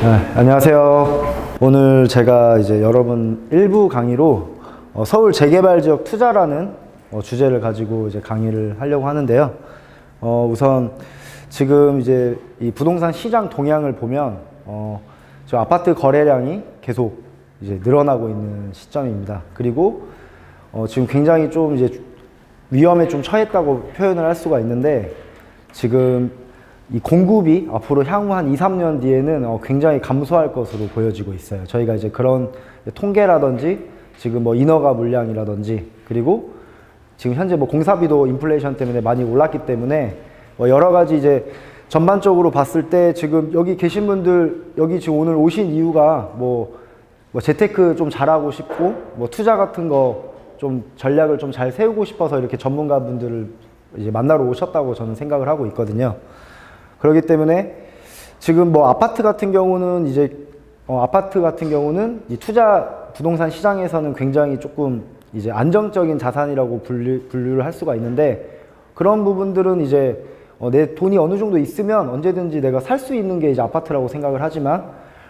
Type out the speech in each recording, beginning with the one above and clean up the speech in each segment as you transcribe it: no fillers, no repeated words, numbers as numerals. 네, 안녕하세요. 오늘 제가 이제 여러분 일부 강의로 서울 재개발 지역 투자라는 주제를 가지고 이제 강의를 하려고 하는데요. 우선 지금 이제 이 부동산 시장 동향을 보면 지금 아파트 거래량이 계속 이제 늘어나고 있는 시점입니다. 그리고 지금 굉장히 좀 이제 위험에 좀 처했다고 표현을 할 수가 있는데, 지금 이 공급이 앞으로 향후 한 2~3년 뒤에는 굉장히 감소할 것으로 보여지고 있어요. 저희가 이제 그런 통계라든지 지금 뭐 인허가 물량이라든지, 그리고 지금 현재 뭐 공사비도 인플레이션 때문에 많이 올랐기 때문에 뭐 여러 가지 이제 전반적으로 봤을 때 지금 여기 계신 분들, 여기 지금 오늘 오신 이유가 뭐 재테크 좀 잘하고 싶고 뭐 투자 같은 거 좀 전략을 좀 잘 세우고 싶어서 이렇게 전문가분들을 이제 만나러 오셨다고 저는 생각을 하고 있거든요. 그렇기 때문에 지금 뭐 아파트 같은 경우는 이제 이 투자 부동산 시장에서는 굉장히 조금 이제 안정적인 자산이라고 분류를 할 수가 있는데, 그런 부분들은 이제 내 돈이 어느 정도 있으면 언제든지 내가 살 수 있는 게 이제 아파트라고 생각을 하지만,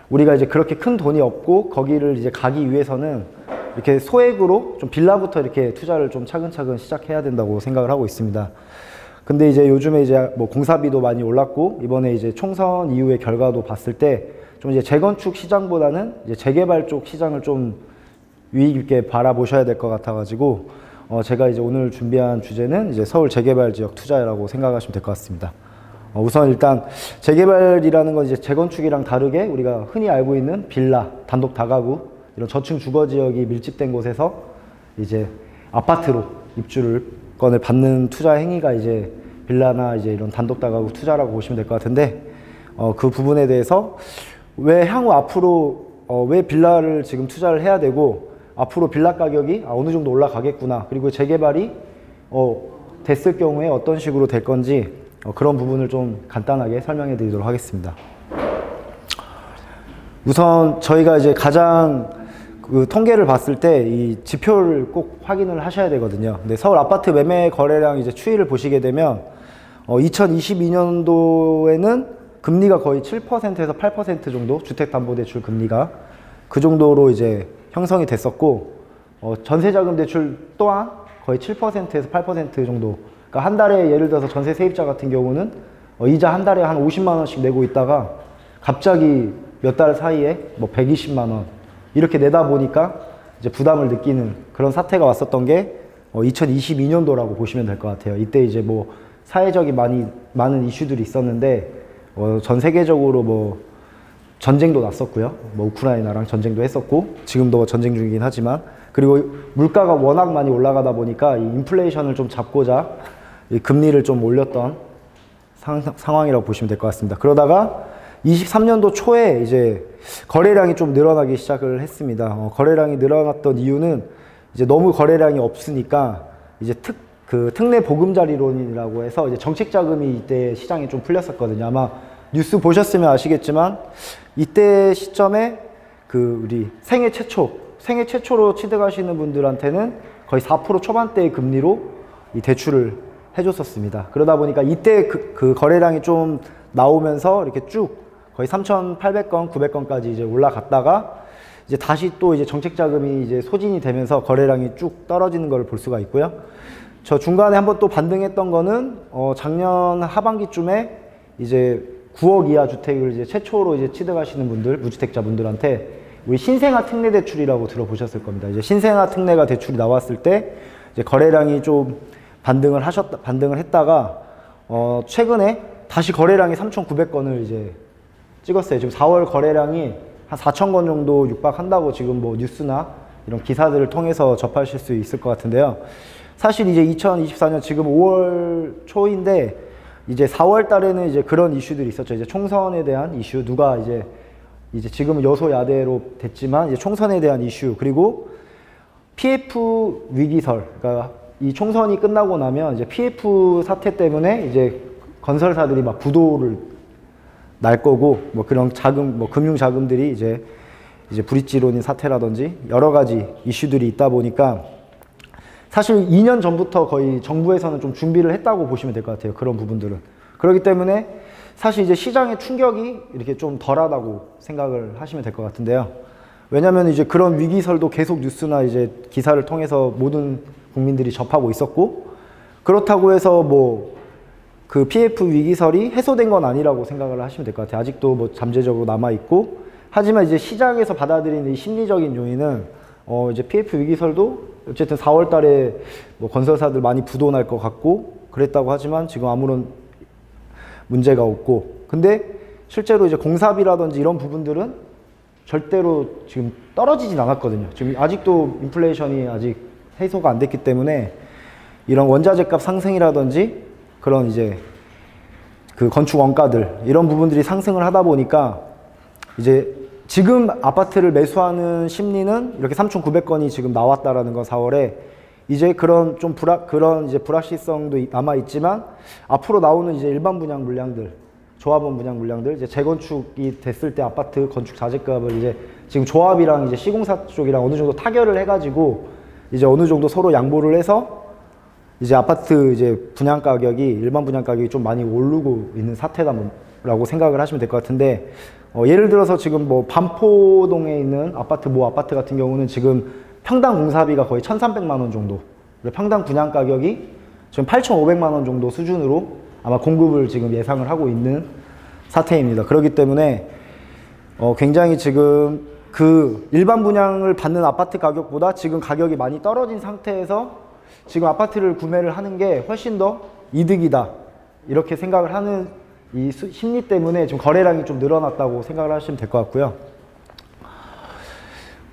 우리가 이제 그렇게 큰 돈이 없고 거기를 이제 가기 위해서는 이렇게 소액으로 좀 빌라부터 이렇게 투자를 좀 차근차근 시작해야 된다고 생각을 하고 있습니다. 근데 이제 요즘에 이제 뭐 공사비도 많이 올랐고, 이번에 이제 총선 이후의 결과도 봤을 때 좀 이제 재건축 시장보다는 이제 재개발 쪽 시장을 좀 유의 깊게 바라보셔야 될 것 같아가지고 제가 이제 오늘 준비한 주제는 이제 서울 재개발 지역 투자라고 생각하시면 될 것 같습니다. 우선 일단 재개발이라는 건 이제 재건축이랑 다르게 우리가 흔히 알고 있는 빌라, 단독 다가구, 이런 저층 주거 지역이 밀집된 곳에서 이제 아파트로 입주권을 받는 투자 행위가 이제 빌라나 이제 이런 단독 다가구 투자라고 보시면 될 것 같은데, 그 부분에 대해서 왜 향후 앞으로 왜 빌라를 지금 투자를 해야 되고, 앞으로 빌라 가격이 어느 정도 올라가겠구나, 그리고 재개발이 됐을 경우에 어떤 식으로 될 건지, 그런 부분을 좀 간단하게 설명해 드리도록 하겠습니다. 우선 저희가 이제 가장 그 통계를 봤을 때 이 지표를 꼭 확인을 하셔야 되거든요. 근데 서울 아파트 매매 거래량 이제 추이를 보시게 되면 2022년도에는 금리가 거의 7%에서 8% 정도, 주택담보대출 금리가 그 정도로 이제 형성이 됐었고, 전세자금 대출 또한 거의 7%에서 8% 정도, 그러니까 한 달에 예를 들어서 전세 세입자 같은 경우는 이자 한 달에 한 50만원씩 내고 있다가 갑자기 몇 달 사이에 뭐 120만원 이렇게 내다 보니까 이제 부담을 느끼는 그런 사태가 왔었던 게 2022년도라고 보시면 될 것 같아요. 이때 이제 뭐 사회적인 많은 이슈들이 있었는데, 전 세계적으로 뭐 전쟁도 났었고요. 뭐 우크라이나랑 전쟁도 했었고, 지금도 전쟁 중이긴 하지만, 그리고 물가가 워낙 많이 올라가다 보니까 이 인플레이션을 좀 잡고자 이 금리를 좀 올렸던 상황이라고 보시면 될 것 같습니다. 그러다가 23년도 초에 이제 거래량이 좀 늘어나기 시작을 했습니다. 거래량이 늘어났던 이유는 이제 너무 거래량이 없으니까 이제 그 특례 보금자리론이라고 해서 이제 정책 자금이 이때 시장에 좀 풀렸었거든요. 아마 뉴스 보셨으면 아시겠지만, 이때 시점에 그 우리 생애 최초로 취득하시는 분들한테는 거의 4% 초반대의 금리로 이 대출을 해줬었습니다. 그러다 보니까 이때 그 거래량이 좀 나오면서 이렇게 쭉 거의 3,800건, 900건까지 이제 올라갔다가 이제 다시 또 이제 정책 자금이 이제 소진이 되면서 거래량이 쭉 떨어지는 걸 볼 수가 있고요. 저 중간에 한번 또 반등했던 거는 작년 하반기쯤에 이제 9억 이하 주택을 이제 최초로 이제 취득하시는 분들, 무주택자 분들한테 우리 신생아 특례 대출이라고 들어보셨을 겁니다. 이제 신생아 특례가 대출이 나왔을 때 이제 거래량이 좀 반등을 했다가 최근에 다시 거래량이 3,900건을 이제 찍었어요. 지금 4월 거래량이 한 4,000건 정도 육박한다고 지금 뭐 뉴스나 이런 기사들을 통해서 접하실 수 있을 것 같은데요. 사실 이제 2024년 지금 5월 초인데, 이제 4월 달에는 이제 그런 이슈들이 있었죠. 이제 총선에 대한 이슈, 누가 이제 지금은 여소야대로 됐지만 이제 총선에 대한 이슈, 그리고 PF 위기설, 그러니까 이 총선이 끝나고 나면 이제 PF 사태 때문에 이제 건설사들이 막 부도를 날 거고, 뭐 그런 자금, 뭐 금융 자금들이 이제 브릿지론인 사태라든지 여러 가지 이슈들이 있다 보니까 사실 2년 전부터 거의 정부에서는 좀 준비를 했다고 보시면 될 것 같아요. 그런 부분들은. 그렇기 때문에 사실 이제 시장의 충격이 이렇게 좀 덜하다고 생각을 하시면 될 것 같은데요. 왜냐면 이제 그런 위기설도 계속 뉴스나 이제 기사를 통해서 모든 국민들이 접하고 있었고, 그렇다고 해서 뭐 그 PF 위기설이 해소된 건 아니라고 생각을 하시면 될 것 같아요. 아직도 뭐 잠재적으로 남아있고, 하지만 이제 시장에서 받아들이는 이 심리적인 요인은 이제 PF 위기설도 어쨌든 4월 달에 뭐 건설사들 많이 부도날 것 같고 그랬다고 하지만 지금 아무런 문제가 없고, 근데 실제로 이제 공사비라든지 이런 부분들은 절대로 지금 떨어지진 않았거든요. 지금 아직도 인플레이션이 아직 해소가 안 됐기 때문에 이런 원자재값 상승이라든지 그런 이제 그 건축 원가들 이런 부분들이 상승을 하다 보니까 이제 지금 아파트를 매수하는 심리는 이렇게 3,900건이 지금 나왔다라는 건 4월에 이제 그런 좀 불확실성도 남아 있지만 앞으로 나오는 이제 일반 분양 물량들, 조합원 분양 물량들, 이제 재건축이 됐을 때 아파트 건축 자재값을 이제 지금 조합이랑 이제 시공사 쪽이랑 어느 정도 타결을 해가지고 이제 어느 정도 서로 양보를 해서 이제 아파트 이제 분양 가격이 일반 분양 가격이 좀 많이 오르고 있는 사태다라고 생각을 하시면 될 것 같은데. 예를 들어서 지금 뭐 반포동에 있는 아파트 아파트 같은 경우는 지금 평당 공사비가 거의 1,300만 원 정도, 평당 분양 가격이 지금 8,500만 원 정도 수준으로 아마 공급을 지금 예상을 하고 있는 사태입니다. 그렇기 때문에 굉장히 지금 그 일반 분양을 받는 아파트 가격보다 지금 가격이 많이 떨어진 상태에서 지금 아파트를 구매를 하는 게 훨씬 더 이득이다 이렇게 생각을 하는 이 심리 때문에 좀 거래량이 좀 늘어났다고 생각을 하시면 될 것 같고요.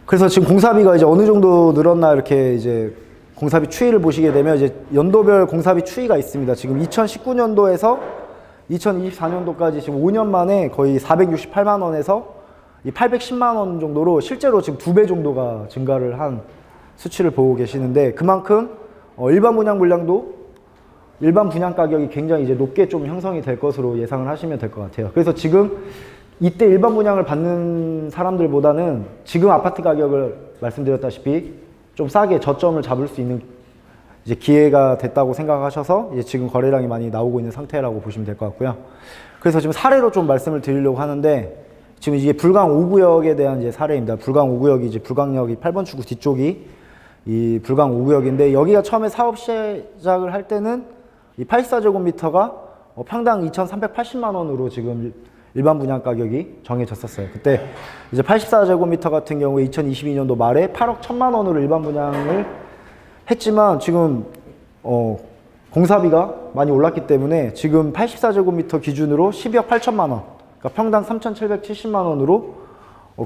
그래서 지금 공사비가 이제 어느 정도 늘었나 이렇게 이제 공사비 추이를 보시게 되면 이제 연도별 공사비 추이가 있습니다. 지금 2019년도에서 2024년도까지 지금 5년 만에 거의 468만 원에서 810만 원 정도로 실제로 지금 2배 정도가 증가를 한 수치를 보고 계시는데, 그만큼 일반 분양 물량도 일반 분양 가격이 굉장히 이제 높게 좀 형성이 될 것으로 예상을 하시면 될 것 같아요. 그래서 지금 이때 일반 분양을 받는 사람들보다는 지금 아파트 가격을 말씀드렸다시피 좀 싸게 저점을 잡을 수 있는 이제 기회가 됐다고 생각하셔서 이제 지금 거래량이 많이 나오고 있는 상태라고 보시면 될 것 같고요. 그래서 지금 사례로 좀 말씀을 드리려고 하는데, 지금 이게 불광 5구역에 대한 이제 사례입니다. 불광 5구역이 이제 불광역 8번 출구 뒤쪽이 이 불광 5구역인데, 여기가 처음에 사업 시작을 할 때는 이 84제곱미터가 평당 2,380만 원으로 지금 일반 분양 가격이 정해졌었어요. 그때 이제 84제곱미터 같은 경우에 2022년도 말에 8억 1,000만 원으로 일반 분양을 했지만 지금 공사비가 많이 올랐기 때문에 지금 84제곱미터 기준으로 12억 8천만 원, 그러니까 평당 3,770만 원으로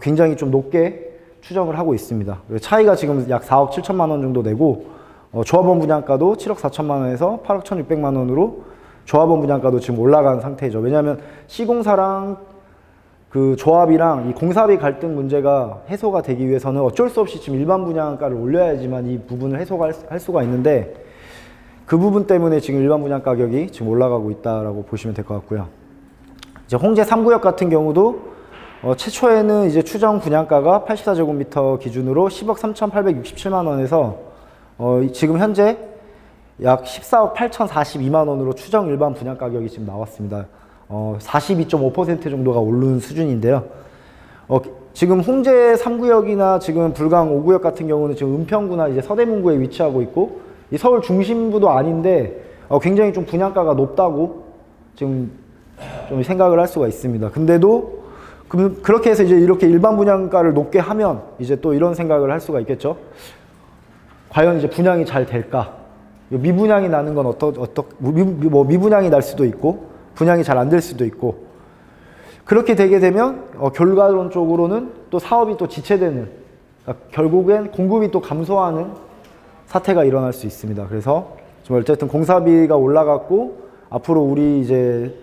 굉장히 좀 높게 추정을 하고 있습니다. 차이가 지금 약 4억 7천만 원 정도 되고, 조합원 분양가도 7억 4천만 원에서 8억 1,600만 원으로 조합원 분양가도 지금 올라간 상태죠. 왜냐하면 시공사랑 그 조합이랑 이 공사비 갈등 문제가 해소가 되기 위해서는 어쩔 수 없이 지금 일반 분양가를 올려야지만 이 부분을 해소할 수가 있는데, 그 부분 때문에 지금 일반 분양 가격이 지금 올라가고 있다라고 보시면 될 것 같고요. 이제 홍제 3구역 같은 경우도 최초에는 이제 추정 분양가가 84제곱미터 기준으로 10억 3,867만 원에서 지금 현재 약 14억 8,042만 원으로 추정 일반 분양 가격이 지금 나왔습니다. 42.5% 정도가 오른 수준인데요. 지금 홍제 3구역이나 지금 불광 5구역 같은 경우는 지금 은평구나 이제 서대문구에 위치하고 있고, 이 서울 중심부도 아닌데 굉장히 좀 분양가가 높다고 지금 좀 생각을 할 수가 있습니다. 근데도 그렇게 해서 이제 이렇게 일반 분양가를 높게 하면 이제 또 이런 생각을 할 수가 있겠죠. 과연 이제 분양이 잘 될까? 미분양이 나는 건 미분양이 날 수도 있고, 분양이 잘 안 될 수도 있고, 그렇게 되게 되면 결과론적으로는 또 사업이 또 지체되는, 그러니까 결국엔 공급이 또 감소하는 사태가 일어날 수 있습니다. 그래서 정말 어쨌든 공사비가 올라갔고, 앞으로 우리 이제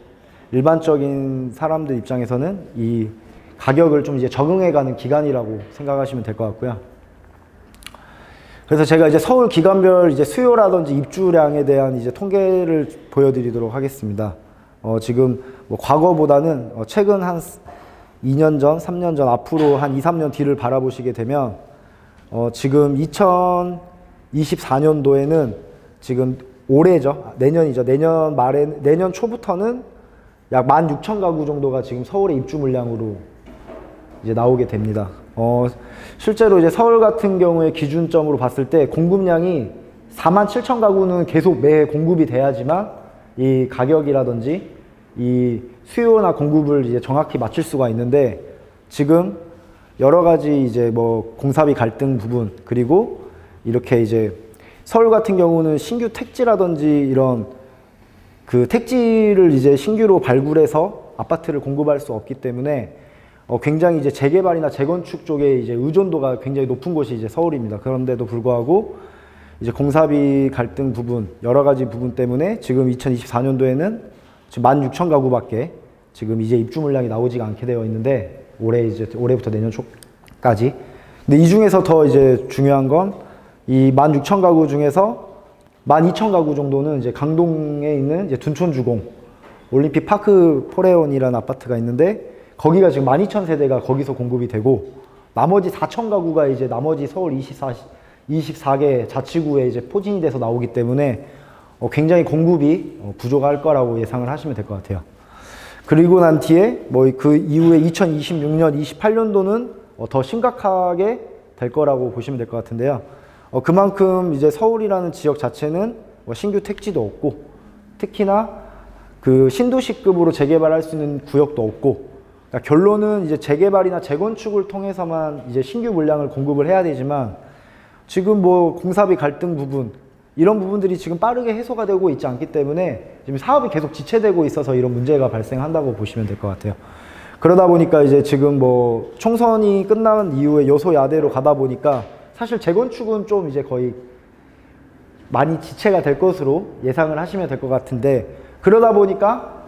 일반적인 사람들 입장에서는 이 가격을 좀 이제 적응해가는 기간이라고 생각하시면 될 것 같고요. 그래서 제가 이제 서울 기간별 이제 수요라든지 입주량에 대한 이제 통계를 보여드리도록 하겠습니다. 지금 뭐 과거보다는 최근 한 2년 전, 3년 전, 앞으로 한 2, 3년 뒤를 바라보시게 되면 지금 24년도에는 지금 올해죠. 내년이죠. 내년 말에, 내년 초부터는 약 16,000가구 정도가 지금 서울의 입주 물량으로 이제 나오게 됩니다. 실제로 이제 서울 같은 경우에 기준점으로 봤을 때 공급량이 47,000가구는 계속 매해 공급이 돼야지만 이 가격이라든지 이 수요나 공급을 이제 정확히 맞출 수가 있는데, 지금 여러 가지 이제 뭐 공사비 갈등 부분, 그리고 이렇게 이제 서울 같은 경우는 신규 택지라든지 이런 그 택지를 이제 신규로 발굴해서 아파트를 공급할 수 없기 때문에 굉장히 이제 재개발이나 재건축 쪽에 이제 의존도가 굉장히 높은 곳이 이제 서울입니다. 그런데도 불구하고 이제 공사비 갈등 부분, 여러 가지 부분 때문에 지금 2024년도에는 지금 16,000가구밖에 지금 이제 입주 물량이 나오지가 않게 되어 있는데, 올해부터 내년 초까지. 근데 이 중에서 더 이제 중요한 건 이 16,000가구 중에서 12,000가구 정도는 이제 강동에 있는 이제 둔촌주공 올림픽 파크 포레온이라는 아파트가 있는데, 거기가 지금 12,000세대가 거기서 공급이 되고, 나머지 4,000가구가 이제 나머지 서울 24개 자치구에 이제 포진이 돼서 나오기 때문에 굉장히 공급이 부족할 거라고 예상을 하시면 될 것 같아요. 그리고 난 뒤에 뭐 그 이후에 2026년, 28년도는 더 심각하게 될 거라고 보시면 될 것 같은데요. 그만큼 이제 서울이라는 지역 자체는 신규 택지도 없고, 특히나 그 신도시급으로 재개발할 수 있는 구역도 없고, 그러니까 결론은 이제 재개발이나 재건축을 통해서만 이제 신규 물량을 공급을 해야 되지만, 지금 뭐 공사비 갈등 부분, 이런 부분들이 지금 빠르게 해소가 되고 있지 않기 때문에 지금 사업이 계속 지체되고 있어서 이런 문제가 발생한다고 보시면 될 것 같아요. 그러다 보니까 이제 지금 뭐 총선이 끝난 이후에 여소야대로 가다 보니까 사실 재건축은 좀 이제 거의 많이 지체가 될 것으로 예상을 하시면 될 것 같은데, 그러다 보니까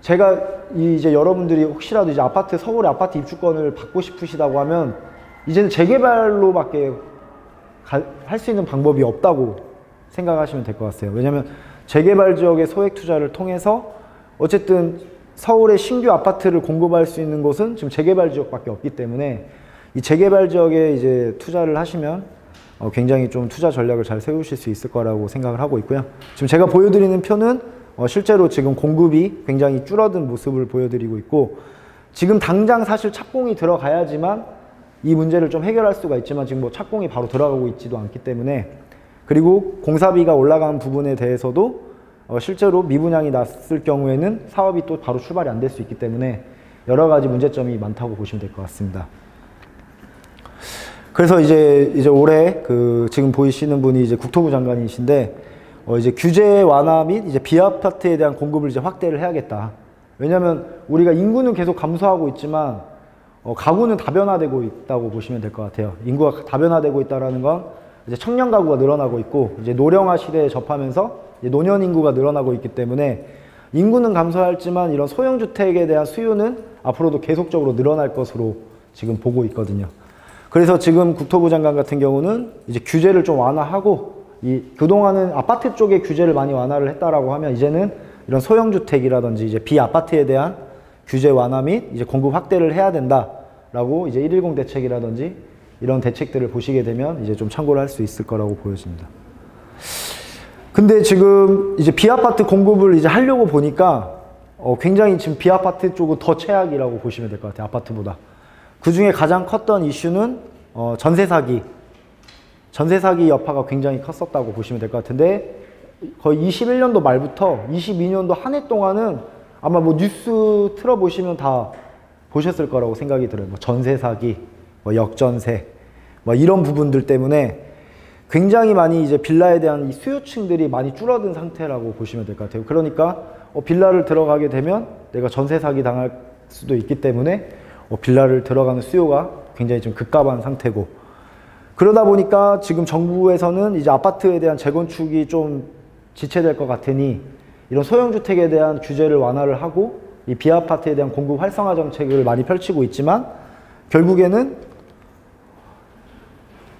제가 이제 여러분들이 혹시라도 이제 아파트, 서울의 아파트 입주권을 받고 싶으시다고 하면 이제는 재개발로밖에 할 수 있는 방법이 없다고 생각하시면 될 것 같아요. 왜냐하면 재개발 지역의 소액 투자를 통해서 어쨌든 서울의 신규 아파트를 공급할 수 있는 곳은 지금 재개발 지역밖에 없기 때문에, 이 재개발 지역에 이제 투자를 하시면 굉장히 좀 투자 전략을 잘 세우실 수 있을 거라고 생각을 하고 있고요. 지금 제가 보여드리는 표는 실제로 지금 공급이 굉장히 줄어든 모습을 보여드리고 있고, 지금 당장 사실 착공이 들어가야지만 이 문제를 좀 해결할 수가 있지만 지금 뭐 착공이 바로 들어가고 있지도 않기 때문에, 그리고 공사비가 올라간 부분에 대해서도 실제로 미분양이 났을 경우에는 사업이 또 바로 출발이 안 될 수 있기 때문에 여러 가지 문제점이 많다고 보시면 될 것 같습니다. 그래서 이제 올해 그 지금 보이시는 분이 이제 국토부 장관이신데, 이제 규제 완화 및 이제 비아파트에 대한 공급을 이제 확대를 해야겠다. 왜냐하면 우리가 인구는 계속 감소하고 있지만 가구는 다변화되고 있다고 보시면 될 것 같아요. 인구가 다변화되고 있다는 건 이제 청년 가구가 늘어나고 있고, 이제 노령화 시대에 접하면서 이제 노년 인구가 늘어나고 있기 때문에 인구는 감소할지만 이런 소형주택에 대한 수요는 앞으로도 계속적으로 늘어날 것으로 지금 보고 있거든요. 그래서 지금 국토부 장관 같은 경우는 이제 규제를 좀 완화하고, 이 그동안은 아파트 쪽에 규제를 많이 완화를 했다라고 하면 이제는 이런 소형주택이라든지 이제 비아파트에 대한 규제 완화 및 이제 공급 확대를 해야 된다라고 이제 110 대책이라든지 이런 대책들을 보시게 되면 이제 좀 참고를 할 수 있을 거라고 보여집니다. 근데 지금 이제 비아파트 공급을 이제 하려고 보니까 굉장히 지금 비아파트 쪽은 더 최악이라고 보시면 될 것 같아요. 아파트보다. 그 중에 가장 컸던 이슈는 전세 사기. 전세 사기 여파가 굉장히 컸었다고 보시면 될 것 같은데, 거의 21년도 말부터 22년도 한 해 동안은 아마 뭐 뉴스 틀어보시면 다 보셨을 거라고 생각이 들어요. 뭐 전세 사기, 뭐 역전세, 뭐 이런 부분들 때문에 굉장히 많이 이제 빌라에 대한 이 수요층들이 많이 줄어든 상태라고 보시면 될 것 같아요. 그러니까 빌라를 들어가게 되면 내가 전세 사기 당할 수도 있기 때문에 빌라를 들어가는 수요가 굉장히 좀 급감한 상태고, 그러다 보니까 지금 정부에서는 이제 아파트에 대한 재건축이 좀 지체될 것 같으니 이런 소형주택에 대한 규제를 완화를 하고 이 비아파트에 대한 공급 활성화 정책을 많이 펼치고 있지만, 결국에는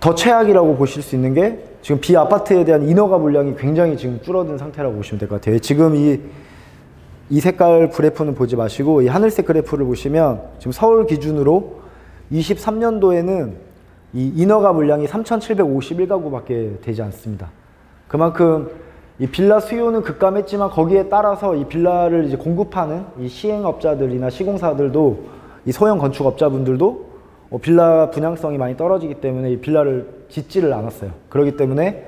더 최악이라고 보실 수 있는 게 지금 비아파트에 대한 인허가 물량이 굉장히 지금 줄어든 상태라고 보시면 될 것 같아요. 지금 이 색깔 그래프는 보지 마시고 이 하늘색 그래프를 보시면 지금 서울 기준으로 23년도에는 이 인허가 물량이 3,751가구밖에 되지 않습니다. 그만큼 이 빌라 수요는 급감했지만 거기에 따라서 이 빌라를 이제 공급하는 이 시행업자들이나 시공사들도 이 소형 건축업자분들도 빌라 분양성이 많이 떨어지기 때문에 이 빌라를 짓지를 않았어요. 그렇기 때문에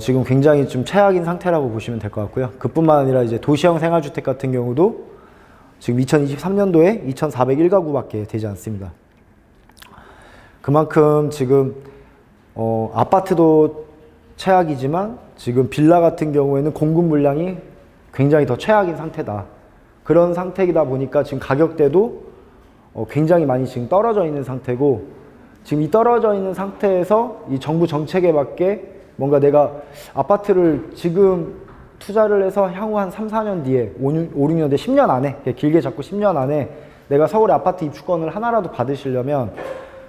지금 굉장히 좀 최악인 상태라고 보시면 될 것 같고요. 그뿐만 아니라 이제 도시형 생활주택 같은 경우도 지금 2023년도에 2,401가구밖에 되지 않습니다. 그만큼 지금 아파트도 최악이지만 지금 빌라 같은 경우에는 공급 물량이 굉장히 더 최악인 상태다. 그런 상태이다 보니까 지금 가격대도 굉장히 많이 지금 떨어져 있는 상태고, 지금 이 떨어져 있는 상태에서 이 정부 정책에 맞게 뭔가 내가 아파트를 지금 투자를 해서 향후 한 3, 4년 뒤에 5, 6년 뒤에 10년 안에, 길게 잡고 10년 안에 내가 서울의 아파트 입주권을 하나라도 받으시려면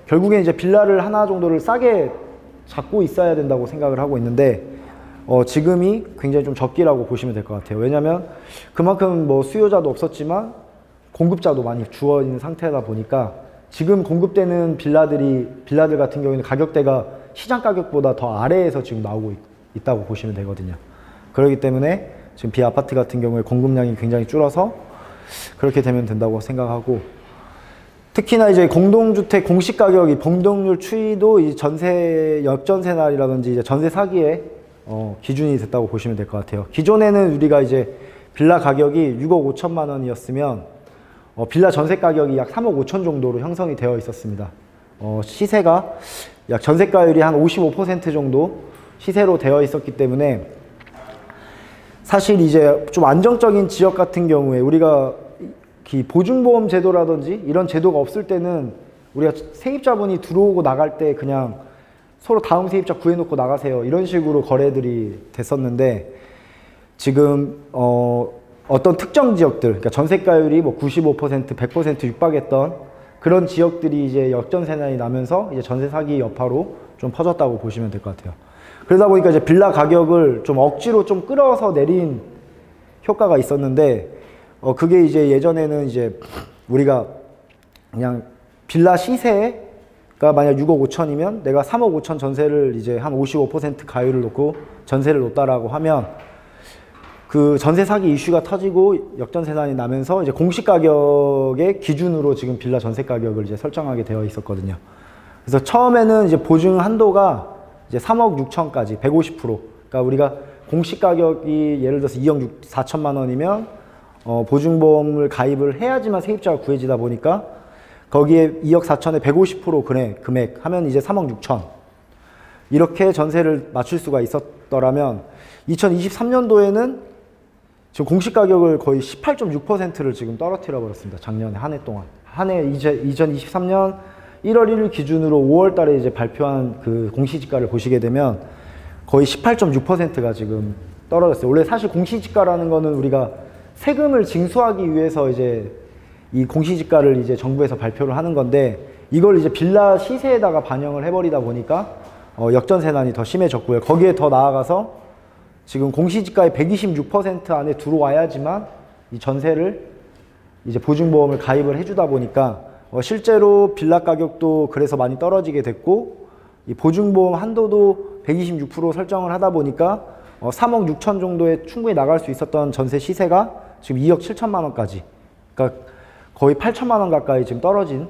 결국엔 이제 빌라를 하나 정도를 싸게 잡고 있어야 된다고 생각을 하고 있는데 지금이 굉장히 좀 적기라고 보시면 될 것 같아요. 왜냐하면 그만큼 뭐 수요자도 없었지만 공급자도 많이 주어진 상태다 보니까 지금 공급되는 빌라들 같은 경우에는 가격대가 시장 가격보다 더 아래에서 지금 나오고 있다고 보시면 되거든요. 그렇기 때문에 지금 비아파트 같은 경우에 공급량이 굉장히 줄어서 그렇게 되면 된다고 생각하고, 특히나 이제 공동주택 공시가격이 변동률 추이도 이 전세 역전세 날이라든지 이제 전세 사기에 기준이 됐다고 보시면 될 것 같아요. 기존에는 우리가 이제 빌라 가격이 6억 5천만 원이었으면 빌라 전세 가격이 약 3억 5천 정도로 형성이 되어 있었습니다. 시세가 약 전세가율이 한 55% 정도 시세로 되어 있었기 때문에 사실 이제 좀 안정적인 지역 같은 경우에 우리가 보증보험 제도라든지 이런 제도가 없을 때는 우리가 세입자분이 들어오고 나갈 때 그냥 서로 다음 세입자 구해놓고 나가세요, 이런 식으로 거래들이 됐었는데 지금 어떤 특정 지역들, 그러니까 전세가율이 뭐 95%, 100% 육박했던 그런 지역들이 이제 역전세난이 나면서 이제 전세 사기 여파로 좀 퍼졌다고 보시면 될 것 같아요. 그러다 보니까 이제 빌라 가격을 좀 억지로 좀 끌어서 내린 효과가 있었는데 그게 이제 예전에는 이제 우리가 그냥 빌라 시세가 만약 6억 5천이면 내가 3억 5천 전세를 이제 한 55% 가율을 놓고 전세를 놓다라고 하면 그 전세 사기 이슈가 터지고 역전세난이 나면서 이제 공시 가격의 기준으로 지금 빌라 전세 가격을 이제 설정하게 되어 있었거든요. 그래서 처음에는 이제 보증 한도가 이제 3억 6천까지 150%. 그러니까 우리가 공시 가격이 예를 들어서 2억 4천만 원이면 보증보험을 가입을 해야지만 세입자가 구해지다 보니까 거기에 2억 4천에 150% 금액 하면 이제 3억 6천. 이렇게 전세를 맞출 수가 있었더라면 2023년도에는 지금 공시가격을 거의 18.6%를 지금 떨어뜨려 버렸습니다. 작년에 한 해 동안. 한 해 이제 2023년 1월 1일 기준으로 5월 달에 이제 발표한 그 공시지가를 보시게 되면 거의 18.6%가 지금 떨어졌어요. 원래 사실 공시지가라는 거는 우리가 세금을 징수하기 위해서 이제 이 공시지가를 이제 정부에서 발표를 하는 건데 이걸 이제 빌라 시세에다가 반영을 해버리다 보니까 역전세난이 더 심해졌고요. 거기에 더 나아가서 지금 공시지가의 126% 안에 들어와야지만 이 전세를 이제 보증보험을 가입을 해주다 보니까 실제로 빌라 가격도 그래서 많이 떨어지게 됐고 이 보증보험 한도도 126% 설정을 하다 보니까 3억 6천 정도에 충분히 나갈 수 있었던 전세 시세가 지금 2억 7천만 원까지, 그러니까 거의 8천만 원 가까이 지금 떨어진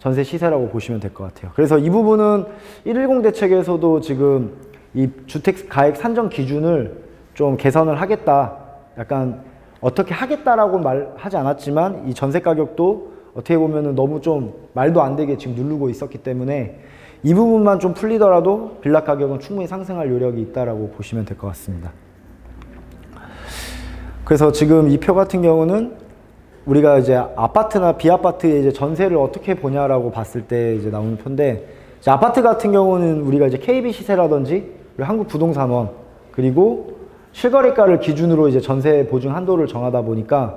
전세 시세라고 보시면 될 것 같아요. 그래서 이 부분은 110 대책에서도 지금 이 주택 가액 산정 기준을 좀 개선을 하겠다, 약간 어떻게 하겠다라고 말하지 않았지만 이 전세 가격도 어떻게 보면은 너무 좀 말도 안 되게 지금 누르고 있었기 때문에 이 부분만 좀 풀리더라도 빌라 가격은 충분히 상승할 요력이 있다라고 보시면 될 것 같습니다. 그래서 지금 이 표 같은 경우는 우리가 이제 아파트나 비아파트의 이제 전세를 어떻게 보냐라고 봤을 때 이제 나오는 표인데, 아파트 같은 경우는 우리가 이제 KB 시세라든지 한국부동산원 그리고 실거래가를 기준으로 이제 전세 보증 한도를 정하다 보니까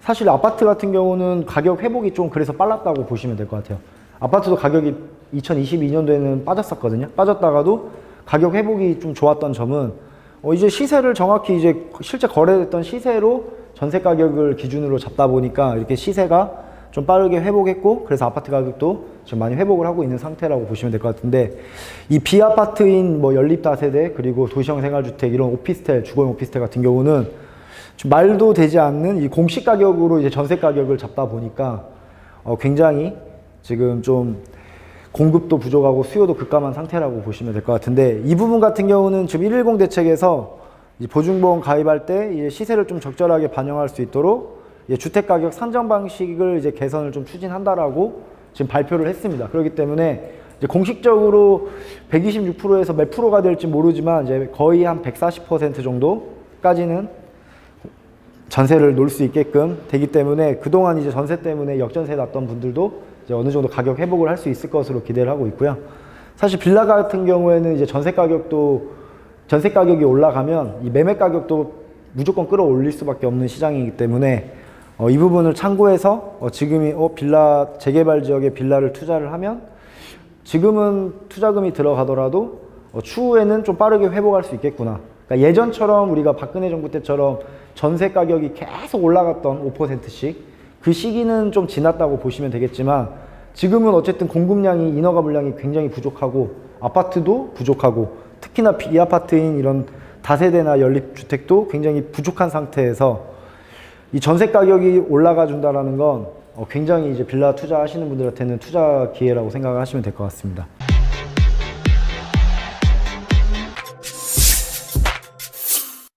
사실 아파트 같은 경우는 가격 회복이 좀 그래서 빨랐다고 보시면 될 것 같아요. 아파트도 가격이 2022년도에는 빠졌었거든요. 빠졌다가도 가격 회복이 좀 좋았던 점은 이제 시세를 정확히 이제 실제 거래됐던 시세로 전세 가격을 기준으로 잡다 보니까 이렇게 시세가 좀 빠르게 회복했고, 그래서 아파트 가격도 지금 많이 회복을 하고 있는 상태라고 보시면 될 것 같은데, 이 비아파트인 뭐 연립다세대, 그리고 도시형 생활주택, 이런 오피스텔, 주거용 오피스텔 같은 경우는 좀 말도 되지 않는 이 공시 가격으로 이제 전세 가격을 잡다 보니까 굉장히 지금 좀 공급도 부족하고 수요도 급감한 상태라고 보시면 될 것 같은데, 이 부분 같은 경우는 지금 110 대책에서 보증보험 가입할 때 시세를 좀 적절하게 반영할 수 있도록 주택가격 산정 방식을 이제 개선을 좀 추진한다라고 지금 발표를 했습니다. 그렇기 때문에 이제 공식적으로 126%에서 몇 프로가 될지 모르지만 이제 거의 한 140% 정도까지는 전세를 놓을 수 있게끔 되기 때문에, 그동안 이제 전세 때문에 역전세 났던 분들도 이제 어느 정도 가격 회복을 할 수 있을 것으로 기대를 하고 있고요. 사실 빌라 같은 경우에는 이제 전세 가격이 올라가면 이 매매 가격도 무조건 끌어올릴 수밖에 없는 시장이기 때문에 이 부분을 참고해서 지금이 빌라 재개발 지역에 빌라를 투자를 하면 지금은 투자금이 들어가더라도 추후에는 좀 빠르게 회복할 수 있겠구나. 그러니까 예전처럼 우리가 박근혜 정부 때처럼 전세 가격이 계속 올라갔던 5%씩 그 시기는 좀 지났다고 보시면 되겠지만, 지금은 어쨌든 공급량이 인허가 물량이 굉장히 부족하고 아파트도 부족하고, 특히나 비아파트인 이런 다세대나 연립주택도 굉장히 부족한 상태에서 이 전세 가격이 올라가 준다라는 건 굉장히 이제 빌라 투자하시는 분들한테는 투자 기회라고 생각하시면 될 것 같습니다.